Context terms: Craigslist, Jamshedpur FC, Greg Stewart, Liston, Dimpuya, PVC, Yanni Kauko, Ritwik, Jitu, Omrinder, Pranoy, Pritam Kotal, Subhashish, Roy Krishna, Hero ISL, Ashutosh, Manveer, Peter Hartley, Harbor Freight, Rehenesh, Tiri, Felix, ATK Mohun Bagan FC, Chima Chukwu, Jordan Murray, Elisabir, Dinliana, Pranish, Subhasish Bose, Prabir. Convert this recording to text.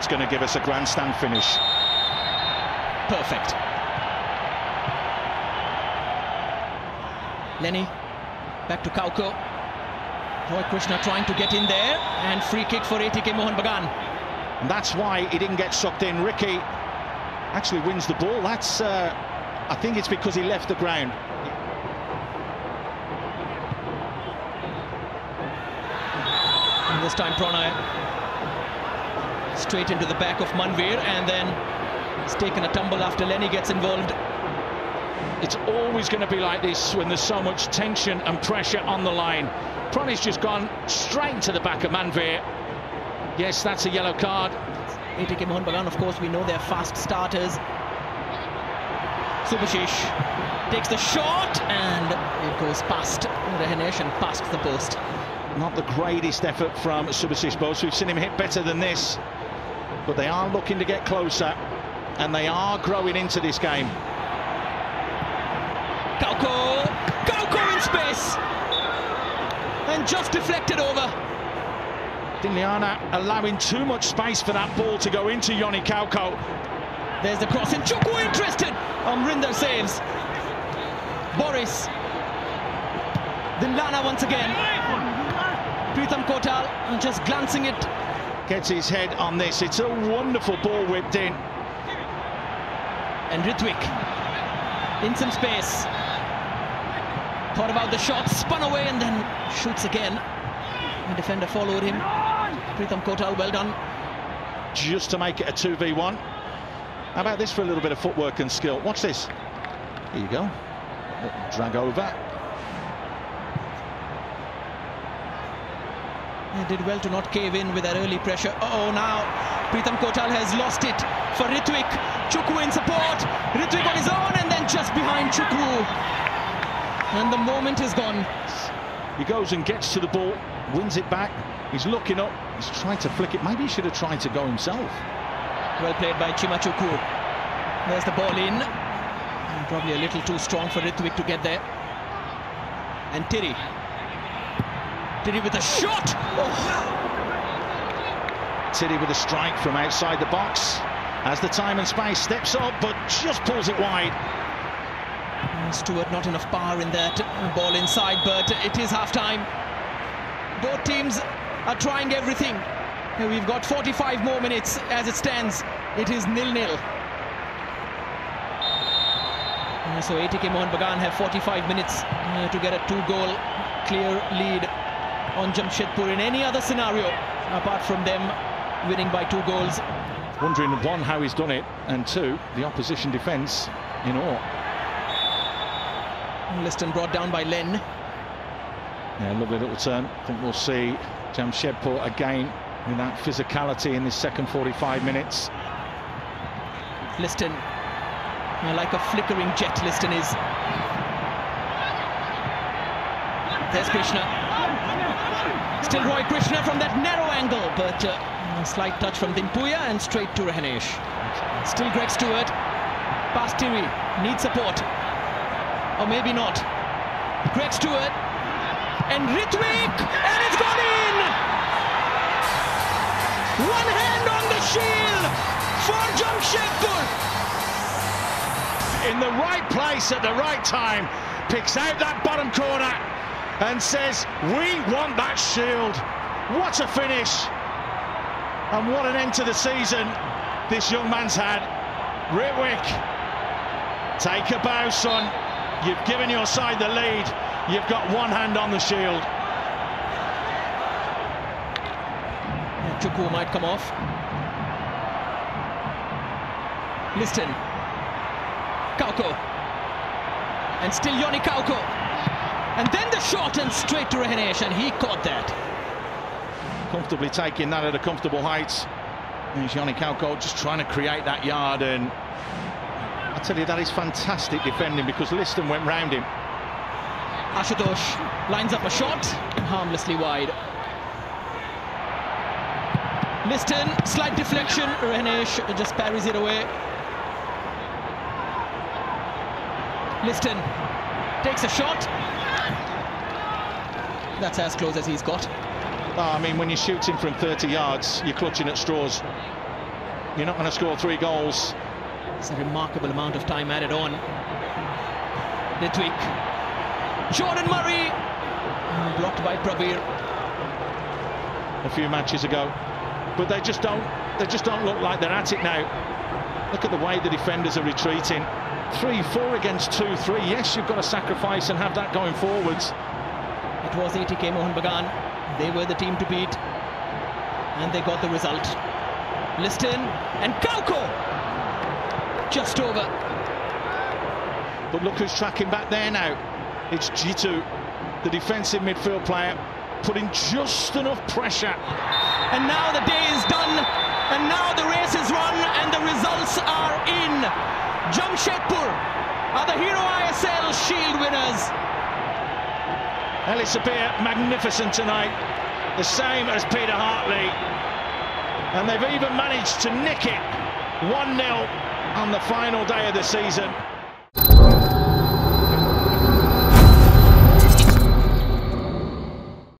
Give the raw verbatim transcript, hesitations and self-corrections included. It's going to give us a grandstand finish. Perfect. Lenny, back to Kauko. Roy Krishna trying to get in there, and free kick for A T K Mohun Bagan. And that's why he didn't get sucked in. Ricky actually wins the ball. That's, uh, I think it's because he left the ground. And this time Pranoy straight into the back of Manveer, and then it's taken a tumble after Lenny gets involved. It's always going to be like this when there's so much tension and pressure on the line. Pranish just gone straight into the back of Manveer. Yes, that's a yellow card. A T K Mohun Bagan, of course, we know they're fast starters. Subhashish takes the shot, and it goes past Rehenesh and past the post. Not the greatest effort from Subhasish Bose. We've seen him hit better than this. But they are looking to get closer, and they are growing into this game. Kauko! Kauko in space! And just deflected over. Dinliana allowing too much space for that ball to go into Yanni Kauko. There's the cross, and Chukwu interested! Omrinder saves. Boris. Dinliana once again. Pritam Kotal just glancing it. Gets his head on this. It's a wonderful ball whipped in. And Ritwik in some space. Thought about the shot, spun away and then shoots again. The defender followed him. Pritam Kotal, well done. Just to make it a two v one. How about this for a little bit of footwork and skill? Watch this. Here you go. Drag over. They did well to not cave in with their early pressure. Uh oh, now Pritam Kotal has lost it for Ritwik. Chukwu in support. Ritwik on his own, and then just behind Chukwu. And the moment is gone. He goes and gets to the ball, wins it back. He's looking up. He's trying to flick it. Maybe he should have tried to go himself. Well played by Chima Chukwu. There's the ball in. And probably a little too strong for Ritwik to get there. And Tiri. Tiri with a shot! Oh. Tiri with a strike from outside the box. As the time and space steps up, but just pulls it wide. Stewart, not enough power in that ball inside, but it is half-time. Both teams are trying everything. We've got forty-five more minutes as it stands. It is nil nil. So A T K Mohun Bagan have forty-five minutes to get a two-goal clear lead on Jamshedpur. In any other scenario, apart from them winning by two goals. Wondering, one, how he's done it, and two, the opposition defence in awe. Liston brought down by Len. Yeah, lovely little turn. I think we'll see Jamshedpur again with that physicality in this second forty-five minutes. Liston, you know, like a flickering jet, Liston is. There's Krishna. Still Roy Krishna from that narrow angle, but uh, a slight touch from Dimpuya and straight to Rehenesh. Still Greg Stewart, past Tiri, needs support. Or maybe not. Greg Stewart, and Ritwik, and it's gone in! One hand on the shield for Jamshedpur. In the right place at the right time, picks out that bottom corner. And says, we want that shield. What a finish. And what an end to the season this young man's had. Ritwik, take a bow, son. You've given your side the lead. You've got one hand on the shield. Chukwu might come off. Liston. Kauko. And still Yanni Kauko. And then the shot and straight to Rehenesh, and he caught that. Comfortably taking that at a comfortable height. There's Yanni Kauko just trying to create that yard, and I tell you, that is fantastic defending because Liston went round him. Ashutosh lines up a shot, and harmlessly wide. Liston, slight deflection, Rehenesh just parries it away. Liston takes a shot. That's as close as he's got. Oh, I mean, when you're shooting from thirty yards, you're clutching at straws. You're not going to score three goals. It's a remarkable amount of time added on. Ritwik. Jordan Murray. Blocked by Prabir. A few matches ago. But they just don't, they just don't look like they're at it now. Look at the way the defenders are retreating. three four against two three. Yes, you've got to sacrifice and have that going forwards. It was A T K Mohun Bagan. They were the team to beat. And they got the result. Liston and Kauko. Just over. But look who's tracking back there now. It's Jitu, the defensive midfield player, putting just enough pressure. And now the day is done. And now the race is run. And the results are in. Jamshedpur are the Hero I S L Shield winners. Elisabir magnificent tonight, the same as Peter Hartley. And they've even managed to nick it one nil on the final day of the season.